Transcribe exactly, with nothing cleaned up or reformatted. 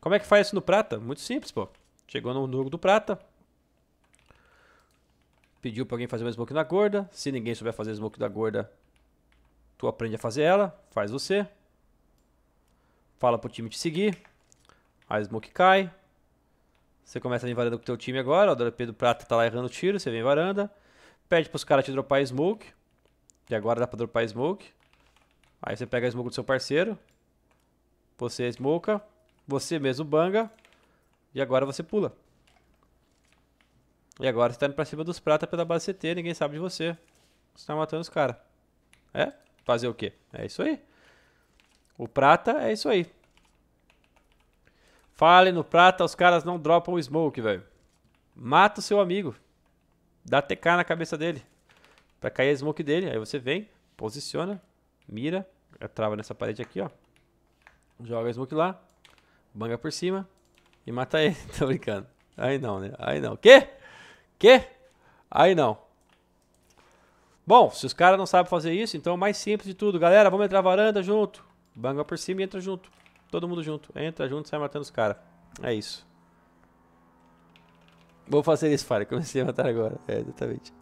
Como é que faz isso no Prata? Muito simples, pô. Chegou no Nugo do Prata. Pediu pra alguém fazer uma smoke na gorda. Se ninguém souber fazer smoke da gorda, tu aprende a fazer ela. Faz você. Fala pro time te seguir. A smoke cai. Você começa a varanda com o teu time agora. O D P do Prata tá lá errando o tiro. Você vem em varanda. Pede pros caras te dropar a smoke. E agora dá pra dropar a smoke. Aí você pega a smoke do seu parceiro. Você smoka. Você mesmo banga. E agora você pula. E agora você tá indo pra cima dos Prata pela base C T, ninguém sabe de você. Você tá matando os caras. É? Fazer o quê? É isso aí. O Prata é isso aí. Fallen no Prata, os caras não dropam o smoke, velho. Mata o seu amigo. Dá T K na cabeça dele. Pra cair a smoke dele. Aí você vem, posiciona, mira. Trava nessa parede aqui, ó. Joga a smoke lá. Banga por cima. E mata ele. Tô brincando. Aí não, né? Aí não. Quê? Quê? Aí não. Bom, se os caras não sabem fazer isso, então é o mais simples de tudo. Galera, vamos entrar varanda junto. Banga por cima e entra junto. Todo mundo junto. Entra junto, sai matando os caras. É isso. Vou fazer isso, Fara. Comecei a matar agora. É, exatamente.